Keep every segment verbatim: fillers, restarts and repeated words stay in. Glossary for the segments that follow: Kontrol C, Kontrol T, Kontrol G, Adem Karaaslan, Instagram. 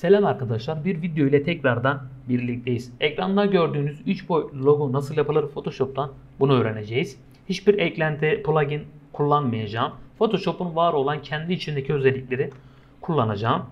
Selam arkadaşlar, bir video ile tekrardan birlikteyiz. Ekranda gördüğünüz üç boyutlu logo nasıl yapılır Photoshop'tan bunu öğreneceğiz. Hiçbir eklenti, plugin kullanmayacağım. Photoshop'un var olan kendi içindeki özellikleri kullanacağım.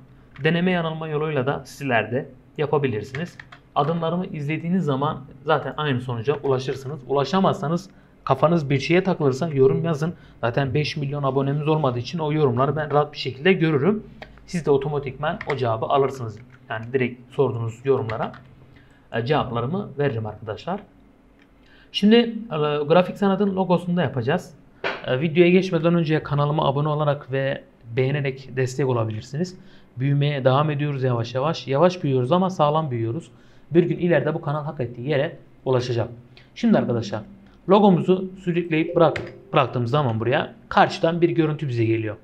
Deneme yanılma yoluyla da sizler de yapabilirsiniz. Adımlarımı izlediğiniz zaman zaten aynı sonuca ulaşırsınız. Ulaşamazsanız, kafanız bir şeye takılırsa yorum yazın. Zaten beş milyon abonemiz olmadığı için o yorumları ben rahat bir şekilde görürüm. Siz de otomatikman o cevabı alırsınız. Yani direkt sorduğunuz yorumlara cevaplarımı veririm arkadaşlar. Şimdi grafik sanatın logosunu da yapacağız. Videoya geçmeden önce kanalıma abone olarak ve beğenerek destek olabilirsiniz. Büyümeye devam ediyoruz yavaş yavaş. Yavaş büyüyoruz ama sağlam büyüyoruz. Bir gün ileride bu kanal hak ettiği yere ulaşacak. Şimdi arkadaşlar logomuzu sürükleyip bırak, bıraktığımız zaman buraya karşıdan bir görüntü bize geliyor.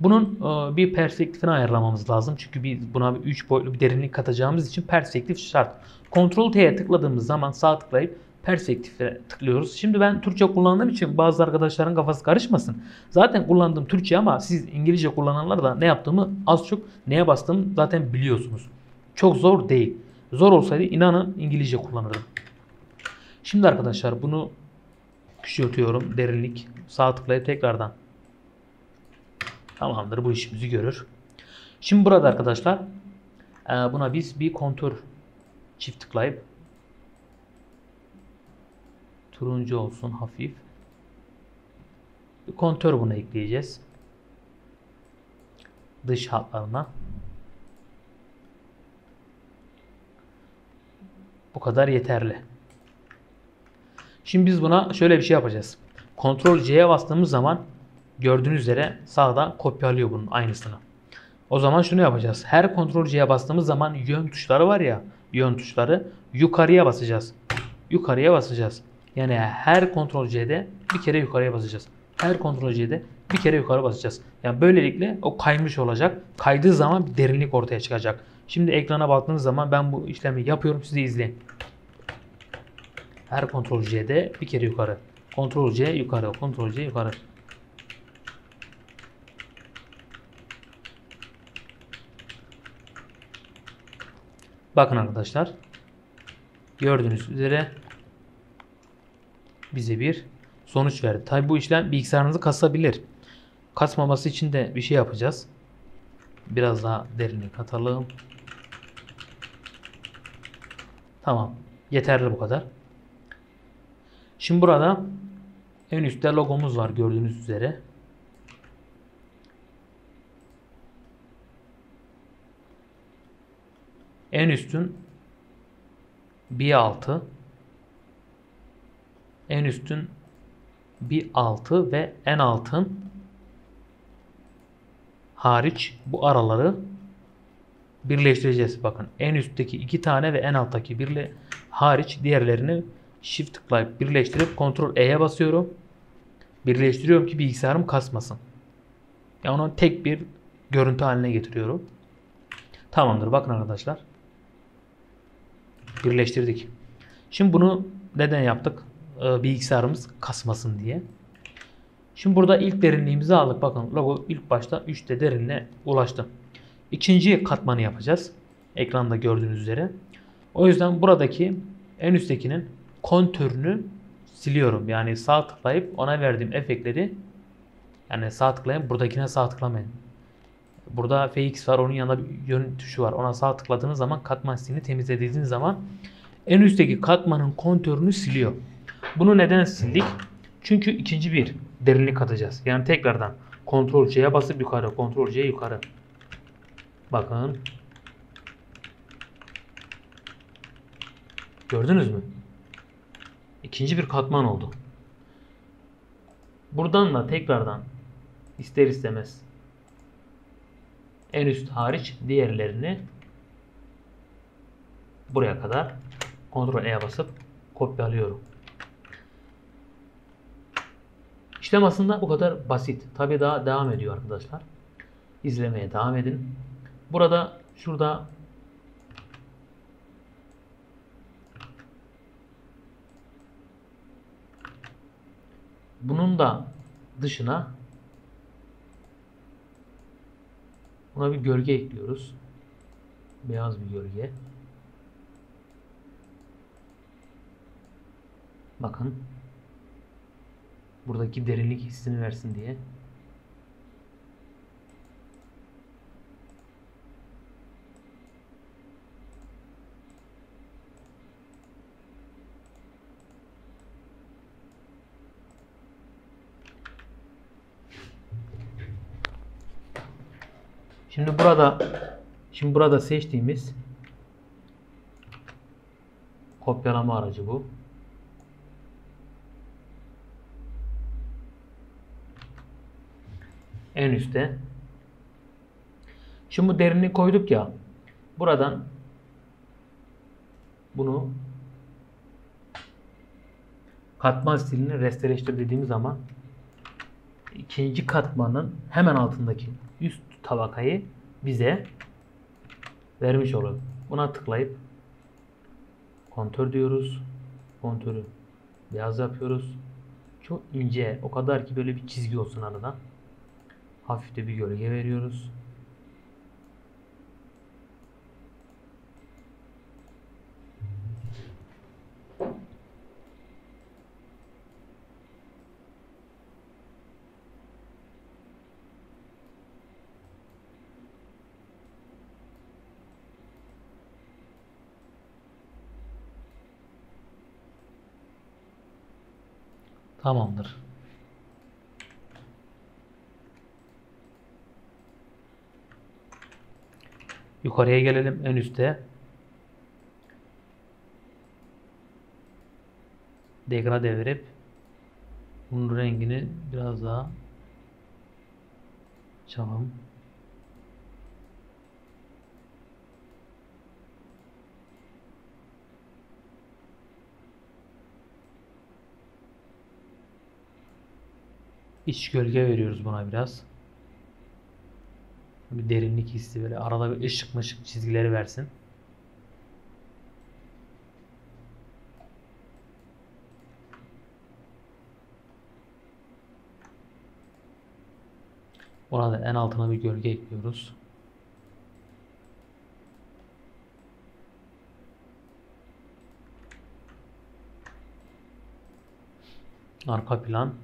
Bunun bir perspektifini ayarlamamız lazım. Çünkü biz buna üç boyutlu bir derinlik katacağımız için perspektif şart. Kontrol T'ye tıkladığımız zaman sağ tıklayıp perspektife tıklıyoruz. Şimdi ben Türkçe kullandığım için bazı arkadaşların kafası karışmasın. Zaten kullandığım Türkçe ama siz İngilizce kullananlar da ne yaptığımı az çok neye bastığımı zaten biliyorsunuz. Çok zor değil. Zor olsaydı inanın İngilizce kullanırdım. Şimdi arkadaşlar bunu küçültüyorum. Derinlik. Sağ tıklayıp tekrardan. Tamamdır. Bu işimizi görür. Şimdi burada arkadaşlar buna biz bir kontür çift tıklayıp turuncu olsun hafif. Bir kontör buna ekleyeceğiz. Dış hatlarına. Bu kadar yeterli. Şimdi biz buna şöyle bir şey yapacağız. Kontrol C'ye bastığımız zaman gördüğünüz üzere sağda kopyalıyor bunun aynısını. O zaman şunu yapacağız. Her Kontrol C'ye bastığımız zaman yön tuşları var ya, yön tuşları yukarıya basacağız. Yukarıya basacağız. Yani her Kontrol C'de bir kere yukarıya basacağız. Her Kontrol C'de bir kere yukarı basacağız. Yani böylelikle o kaymış olacak. Kaydığı zaman bir derinlik ortaya çıkacak. Şimdi ekrana baktığınız zaman ben bu işlemi yapıyorum. Siz de izleyin. Her Kontrol C'de bir kere yukarı. Kontrol C yukarı. Kontrol C yukarı. Bakın arkadaşlar. Gördüğünüz üzere bize bir sonuç verdi. Tabi bu işlem bilgisayarınızı kasabilir. Kasmaması için de bir şey yapacağız. Biraz daha derinlik katalım. Tamam. Yeterli bu kadar. Şimdi burada en üstte logomuz var gördüğünüz üzere. En üstün bir altı. En üstün bir altı ve en altın hariç bu araları birleştireceğiz. Bakın en üstteki iki tane ve en alttaki birle hariç diğerlerini shift tıklayıp birleştirip Kontrol E'ye basıyorum. Birleştiriyorum ki bilgisayarım kasmasın. Yani onu tek bir görüntü haline getiriyorum. Tamamdır. Bakın arkadaşlar. Birleştirdik. Şimdi bunu neden yaptık? Bilgisayarımız kasmasın diye. Şimdi burada ilk derinliğimizi aldık. Bakın logo ilk başta üçte derinliğe ulaştı. İkinci katmanı yapacağız. Ekranda gördüğünüz üzere. O yüzden buradaki en üsttekinin kontürünü siliyorum. Yani sağ tıklayıp ona verdiğim efektleri, yani sağ tıklayın, buradakine sağ tıklamayın. Burada F X var, onun yanında bir yön tuşu var. Ona sağ tıkladığınız zaman katman silini temizlediğiniz zaman en üstteki katmanın kontürünü siliyor. Bunu neden sildik? Çünkü ikinci bir derinlik katacağız. Yani tekrardan Kontrol C'ye basıp yukarı, Kontrol C'ye yukarı. Bakın. Gördünüz mü? İkinci bir katman oldu. Buradan da tekrardan ister istemez en üst hariç diğerlerini buraya kadar Kontrol E'ye basıp kopyalıyorum. İşlem aslında bu kadar basit. Tabii daha devam ediyor arkadaşlar. İzlemeye devam edin. Burada şurada bunun da dışına Buna bir gölge ekliyoruz. Beyaz bir gölge. Bakın. Buradaki derinlik hissini versin diye. Şimdi burada şimdi burada seçtiğimiz kopyalama aracı bu. En üstte. Şimdi bu derinliği koyduk ya. Buradan bunu katman stilini resteleştir dediğimiz zaman ikinci katmanın hemen altındaki üst tabakayı bize vermiş olalım. Buna tıklayıp kontör diyoruz. Kontörü beyaz yapıyoruz. Çok ince. O kadar ki böyle bir çizgi olsun arada. Hafif de bir gölge veriyoruz. Tamamdır. Yukarıya gelelim, en üstte. Degrade verip bunun rengini biraz daha açalım. İç gölge veriyoruz buna biraz. Bir derinlik hissi, böyle arada bir ışık mışık çizgileri versin. Buna da en altına bir gölge ekliyoruz. Arka plan.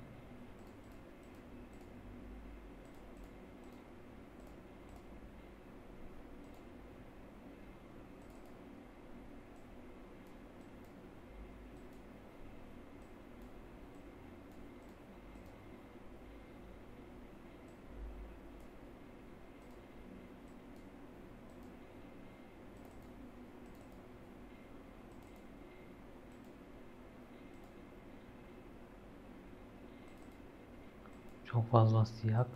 Çok fazla siyah.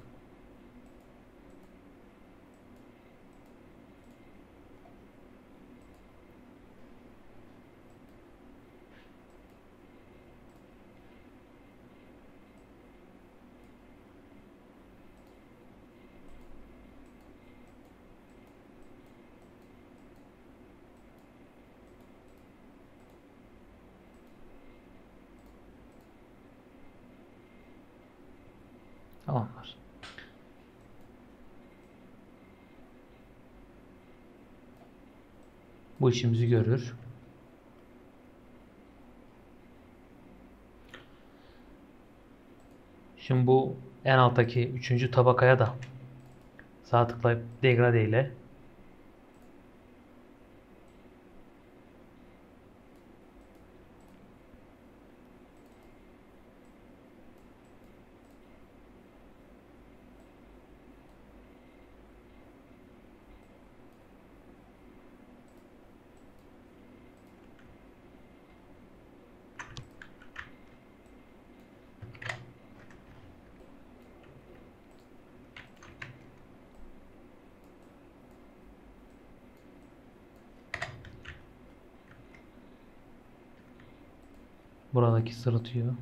Tamamdır. Bu işimizi görür. Şimdi bu en alttaki üçüncü tabakaya da sağ tıklayıp degrade ile buradaki sırıtıyor.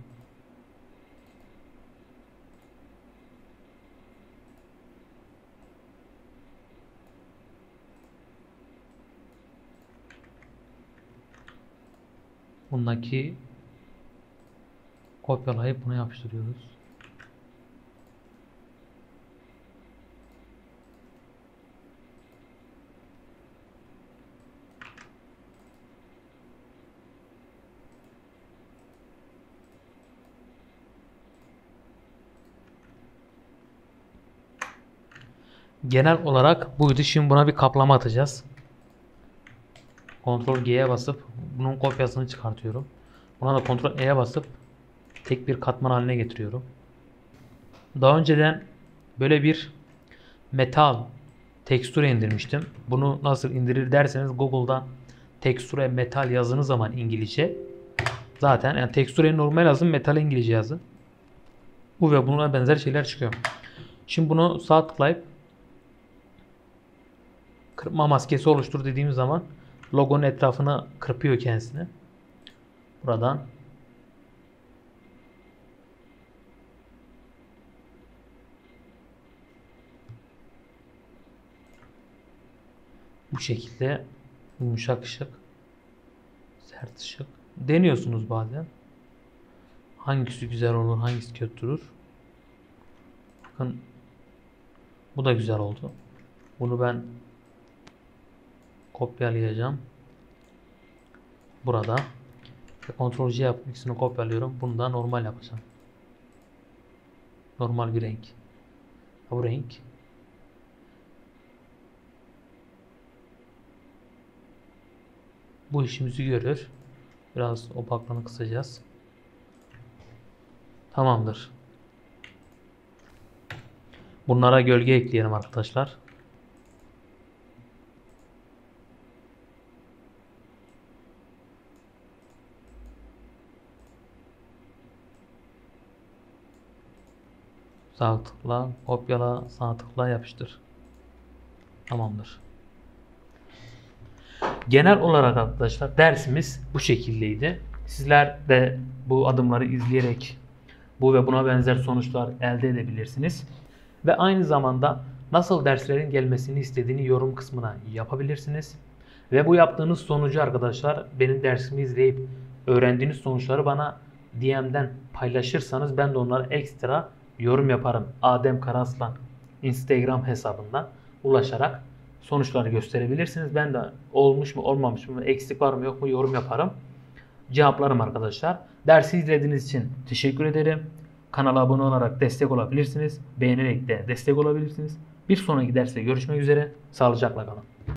Bundaki kopyalayıp buna yapıştırıyoruz. Genel olarak buydu. Şimdi buna bir kaplama atacağız. Kontrol G'ye basıp bunun kopyasını çıkartıyorum. Buna da Kontrol E'ye basıp tek bir katman haline getiriyorum. Daha önceden böyle bir metal tekstüre indirmiştim. Bunu nasıl indirir derseniz Google'dan tekstüre metal yazdığınız zaman İngilizce zaten yani tekstüre normal yazın, metal İngilizce yazın. Bu ve buna benzer şeyler çıkıyor. Şimdi bunu sağ tıklayıp kırpma maskesi oluştur dediğimiz zaman logonun etrafını kırpıyor kendisini. Buradan bu şekilde yumuşak ışık, sert ışık deniyorsunuz bazen. Hangisi güzel olur, hangisi kötü olur. Bakın bu da güzel oldu. Bunu ben kopyalayacağım. Burada Kontrol C yapıp ikisini kopyalıyorum. Bunu da normal yapacağım. Normal bir renk. Bu renk. Bu işimizi görür. Biraz opaklığını kısacağız. Tamamdır. Bunlara gölge ekleyelim arkadaşlar. Sağ tıkla, kopyala, sağ tıkla, yapıştır. Tamamdır. Genel olarak arkadaşlar dersimiz bu şekildeydi. Sizler de bu adımları izleyerek bu ve buna benzer sonuçlar elde edebilirsiniz. Ve aynı zamanda nasıl derslerin gelmesini istediğini yorum kısmına yapabilirsiniz. Ve bu yaptığınız sonucu arkadaşlar benim dersimi izleyip öğrendiğiniz sonuçları bana D M'den paylaşırsanız ben de onlara ekstra yorum yaparım. Adem Karaaslan Instagram hesabından ulaşarak sonuçları gösterebilirsiniz. Ben de olmuş mu olmamış mı, eksik var mı yok mu yorum yaparım. Cevaplarım arkadaşlar. Dersi izlediğiniz için teşekkür ederim. Kanala abone olarak destek olabilirsiniz. Beğenerek de destek olabilirsiniz. Bir sonraki derste görüşmek üzere. Sağlıcakla kalın.